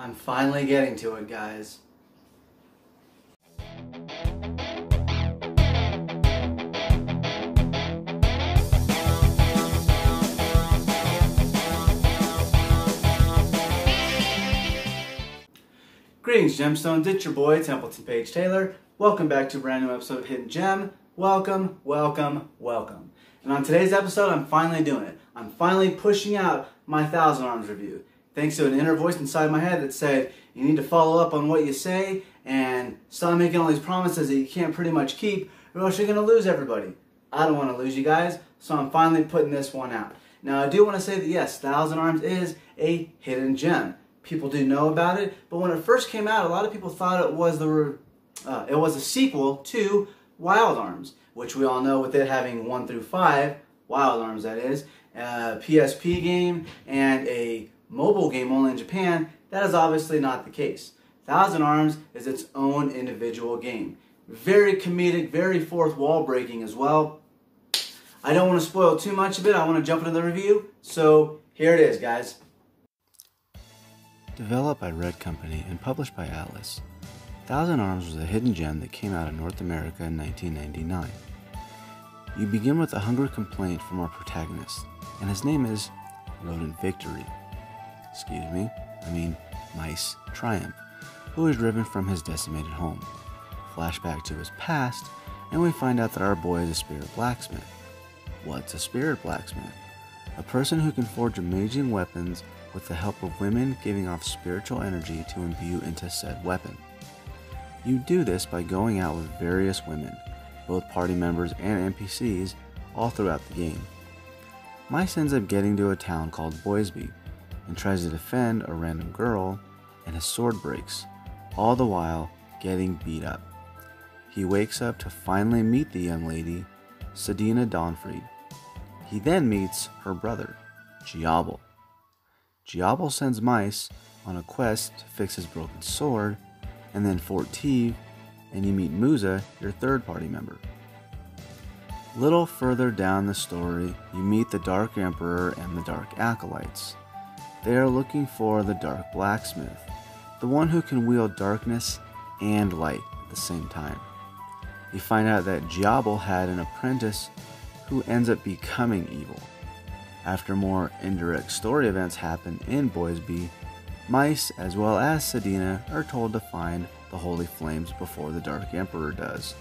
I'm finally getting to it, guys. Greetings, Gemstones. It's your boy, Templeton Page Taylor. Welcome back to a brand new episode of Hidden Gem. Welcome, welcome, welcome. And on today's episode, I'm finally doing it. I'm finally pushing out my Thousand Arms review. Thanks to an inner voice inside my head that said, you need to follow up on what you say and stop making all these promises that you can't pretty much keep, or else you're going to lose everybody. I don't want to lose you guys, so I'm finally putting this one out. Now, I do want to say that yes, Thousand Arms is a hidden gem. People do know about it, but when it first came out, a lot of people thought it was a sequel to Wild Arms, which we all know with it having 1 through 5, Wild Arms that is, a PSP game and a mobile game only in Japan. That is obviously not the case. Thousand Arms is its own individual game. Very comedic, very fourth wall breaking as well. I don't want to spoil too much of it. I want to jump into the review, so here it is, guys. Developed by Red Company and published by Atlas, Thousand Arms was a hidden gem that came out of North America in 1999. You begin with a hunger complaint from our protagonist, and his name is Rodent Victory. Meis Triumph, who is driven from his decimated home. Flashback to his past, and we find out that our boy is a spirit blacksmith. What's a spirit blacksmith? A person who can forge amazing weapons with the help of women giving off spiritual energy to imbue into said weapon. You do this by going out with various women, both party members and NPCs, all throughout the game. Meis ends up getting to a town called Boyzby and tries to defend a random girl, and his sword breaks, all the while getting beat up. He wakes up to finally meet the young lady, Sodina Dawnfried. He then meets her brother, Jyabil. Jyabil sends Meis on a quest to fix his broken sword, and then Fortive, and you meet Musa, your third party member. Little further down the story, you meet the Dark Emperor and the Dark Acolytes. They are looking for the Dark Blacksmith, the one who can wield darkness and light at the same time. You find out that Jyabil had an apprentice who ends up becoming evil. After more indirect story events happen in Boyzby, Meis as well as Sodina are told to find the Holy Flames before the Dark Emperor does.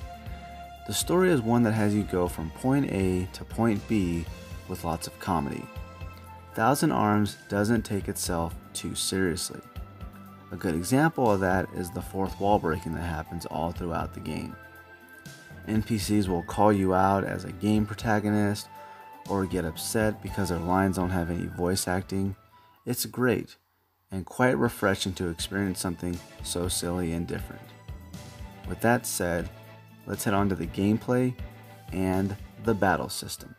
The story is one that has you go from point A to point B with lots of comedy. Thousand Arms doesn't take itself too seriously. A good example of that is the fourth wall breaking that happens all throughout the game. NPCs will call you out as a game protagonist, or get upset because their lines don't have any voice acting. It's great and quite refreshing to experience something so silly and different. With that said, let's head on to the gameplay and the battle system.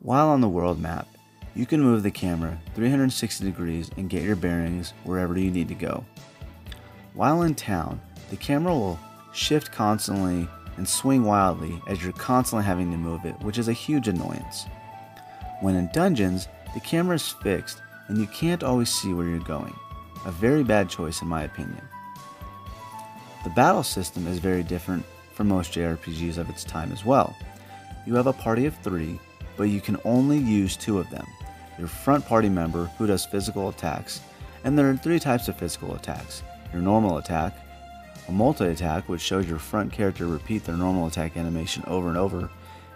While on the world map, you can move the camera 360 degrees and get your bearings wherever you need to go. While in town, the camera will shift constantly and swing wildly as you're constantly having to move it, which is a huge annoyance. When in dungeons, the camera is fixed and you can't always see where you're going. A very bad choice in my opinion. The battle system is very different from most JRPGs of its time as well. You have a party of 3, but you can only use 2 of them. Your front party member, who does physical attacks, and there are 3 types of physical attacks. Your normal attack, a multi-attack, which shows your front character repeat their normal attack animation over and over,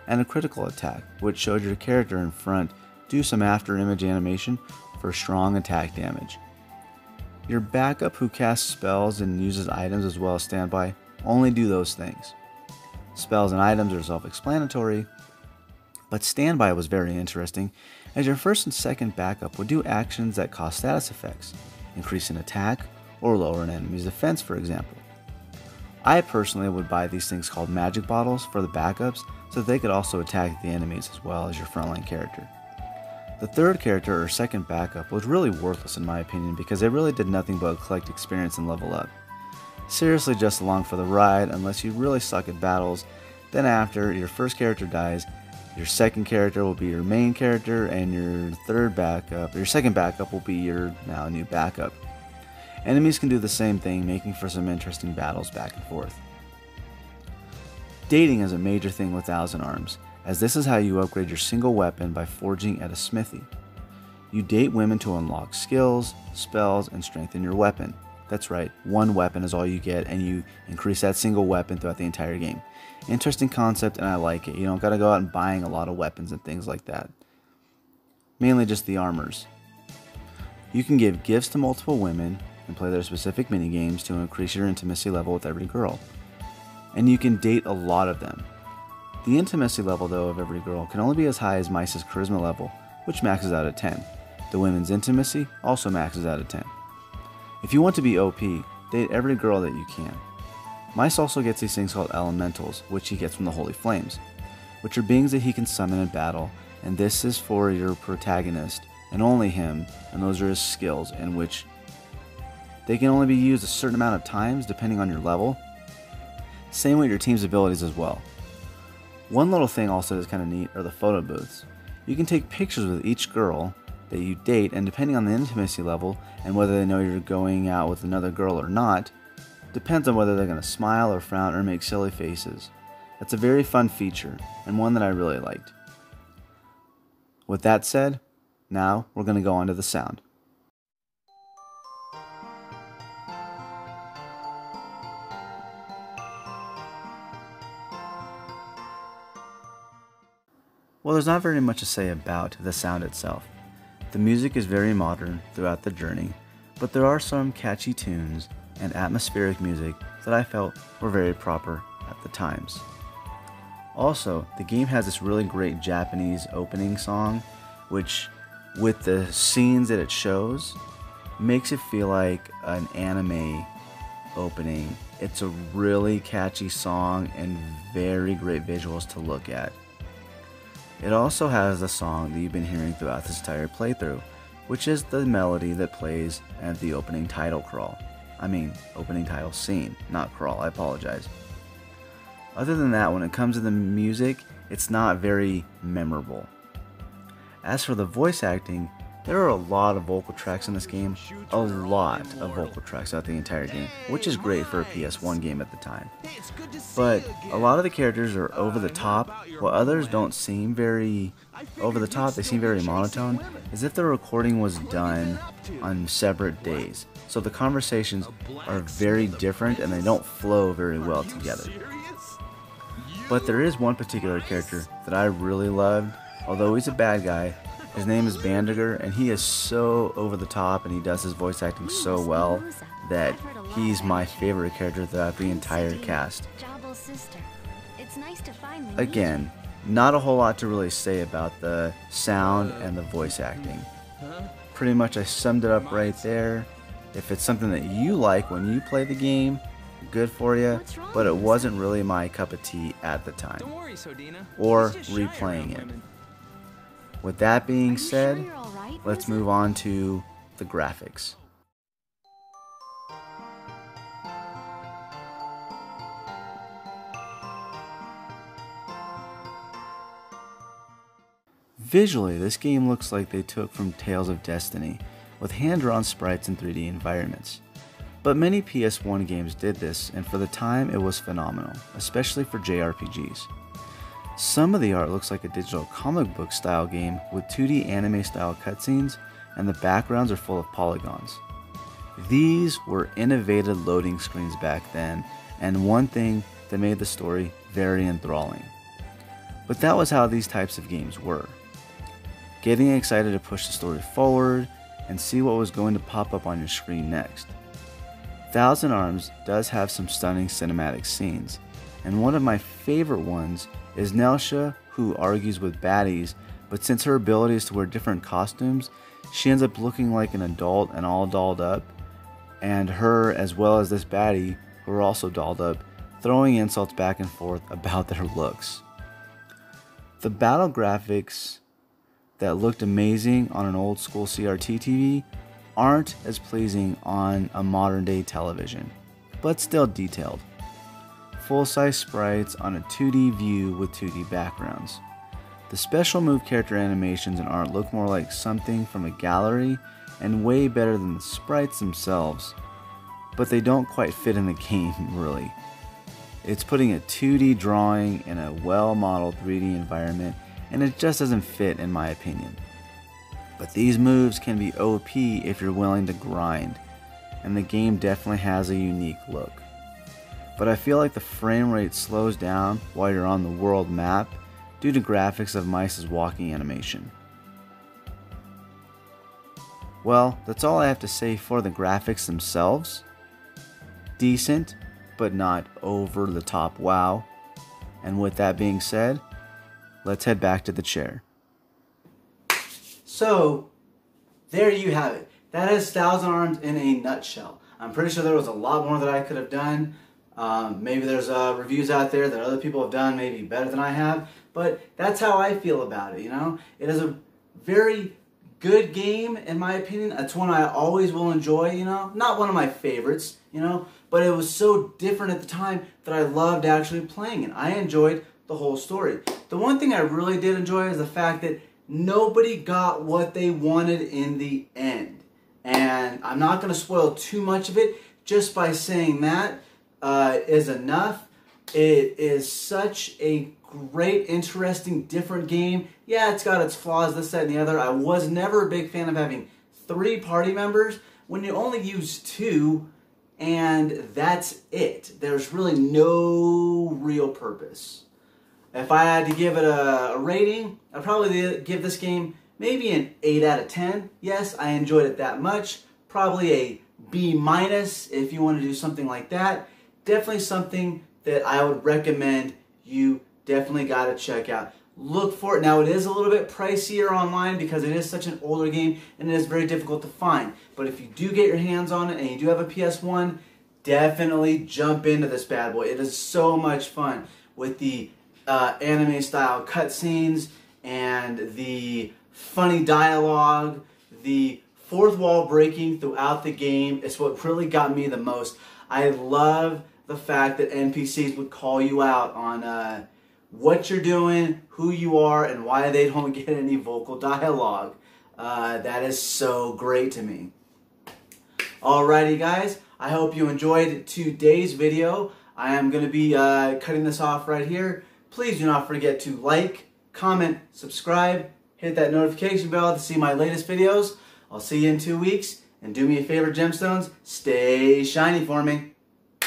and a critical attack, which shows your character in front do some after image animation for strong attack damage. Your backup, who casts spells and uses items as well as standby, only do those things. Spells and items are self-explanatory, but standby was very interesting, as your first and second backup would do actions that cause status effects, increase an attack, or lower an enemy's defense, for example. I personally would buy these things called magic bottles for the backups so that they could also attack the enemies as well as your frontline character. The third character or second backup was really worthless in my opinion because it really did nothing but collect experience and level up. Seriously just along for the ride unless you really suck at battles, Then after your first character dies, your second character will be your main character, and your second backup will be your now new backup. Enemies can do the same thing, making for some interesting battles back and forth. Dating is a major thing with Thousand Arms, as this is how you upgrade your single weapon by forging at a smithy. You date women to unlock skills, spells, and strengthen your weapon. That's right, one weapon is all you get, and you increase that single weapon throughout the entire game. Interesting concept, and I like it. You don't gotta go out and buying a lot of weapons and things like that. Mainly just the armors. You can give gifts to multiple women and play their specific minigames to increase your intimacy level with every girl. And you can date a lot of them. The intimacy level, though, of every girl can only be as high as Meis's charisma level, which maxes out at 10. The women's intimacy also maxes out at 10. If you want to be OP, date every girl that you can. Meis also gets these things called elementals, which he gets from the Holy Flames, which are beings that he can summon in battle, and this is for your protagonist, and only him, and those are his skills, in which they can only be used a certain amount of times depending on your level. Same with your team's abilities as well. One little thing also that's kind of neat are the photo booths. You can take pictures with each girl that you date, and depending on the intimacy level and whether they know you're going out with another girl or not, depends on whether they're going to smile or frown or make silly faces. That's a very fun feature and one that I really liked. With that said, now we're going to go on to the sound. Well, there's not very much to say about the sound itself. The music is very modern throughout the journey, but there are some catchy tunes and atmospheric music that I felt were very proper at the times. Also, the game has this really great Japanese opening song, which, with the scenes that it shows, makes it feel like an anime opening. It's a really catchy song and very great visuals to look at. It also has the song that you've been hearing throughout this entire playthrough, which is the melody that plays at the opening title crawl. I mean, opening title scene, not crawl, I apologize. Other than that, when it comes to the music, it's not very memorable. As for the voice acting, there are a lot of vocal tracks in this game, a lot of vocal tracks throughout the entire game, which is great for a PS1 game at the time. But a lot of the characters are over the top, while others don't seem very over the top, they seem very monotone, as if the recording was done on separate days. So the conversations are very different and they don't flow very well together. But there is one particular character that I really loved, although he's a bad guy. His name is Bandiger, and he is so over the top, and he does his voice acting so well that he's my favorite character throughout the entire cast. Again, not a whole lot to really say about the sound and the voice acting. Pretty much I summed it up right there. If it's something that you like when you play the game, good for you, but it wasn't really my cup of tea at the time, or replaying it. With that being said, let's move on to the graphics. Visually, this game looks like they took from Tales of Destiny, with hand-drawn sprites in 3D environments. But many PS1 games did this, and for the time it was phenomenal, especially for JRPGs. Some of the art looks like a digital comic book style game with 2D anime style cutscenes, and the backgrounds are full of polygons. These were innovative loading screens back then, and one thing that made the story very enthralling. But that was how these types of games were. Getting excited to push the story forward and see what was going to pop up on your screen next. Thousand Arms does have some stunning cinematic scenes, and one of my favorite ones is Nelsha, who argues with baddies, but since her ability is to wear different costumes, she ends up looking like an adult and all dolled up, and her as well as this baddie, who are also dolled up, throwing insults back and forth about their looks. The battle graphics that looked amazing on an old school CRT TV aren't as pleasing on a modern day television, but still detailed. full-size sprites on a 2D view with 2D backgrounds. The special move character animations and art look more like something from a gallery and way better than the sprites themselves, but they don't quite fit in the game, really. It's putting a 2D drawing in a well-modeled 3D environment, and it just doesn't fit in my opinion. But these moves can be OP if you're willing to grind, and the game definitely has a unique look. But I feel like the frame rate slows down while you're on the world map due to graphics of Meis's walking animation. Well, that's all I have to say for the graphics themselves. Decent, but not over the top wow. And with that being said, let's head back to the chair. So, there you have it. That is Thousand Arms in a nutshell. I'm pretty sure there was a lot more that I could have done. Maybe there's reviews out there that other people have done maybe better than I have, but that's how I feel about it, you know? It is a very good game, in my opinion. It's one I always will enjoy, you know? Not one of my favorites, you know? But it was so different at the time that I loved actually playing it. I enjoyed the whole story. The one thing I really did enjoy is the fact that nobody got what they wanted in the end. And I'm not going to spoil too much of it. Just by saying that is enough. It is such a great, interesting, different game. Yeah, it's got its flaws, this, that, and the other. I was never a big fan of having 3 party members when you only use 2, and that's it. There's really no real purpose. If I had to give it a rating, I'd probably give this game maybe an 8 out of 10. Yes, I enjoyed it that much. Probably a B- if you want to do something like that. Definitely something that I would recommend. You definitely got to check out. Look for it. Now, it is a little bit pricier online because it is such an older game and it is very difficult to find. But if you do get your hands on it and you do have a PS1, definitely jump into this bad boy. It is so much fun with the anime-style cutscenes and the funny dialogue. The fourth wall breaking throughout the game is what really got me the most. I love the fact that NPCs would call you out on what you're doing, who you are, and why they don't get any vocal dialogue. That is so great to me. Alrighty guys, I hope you enjoyed today's video. I am going to be cutting this off right here. Please do not forget to like, comment, subscribe, hit that notification bell to see my latest videos. I'll see you in 2 weeks. And do me a favor, Gemstones, stay shiny for me.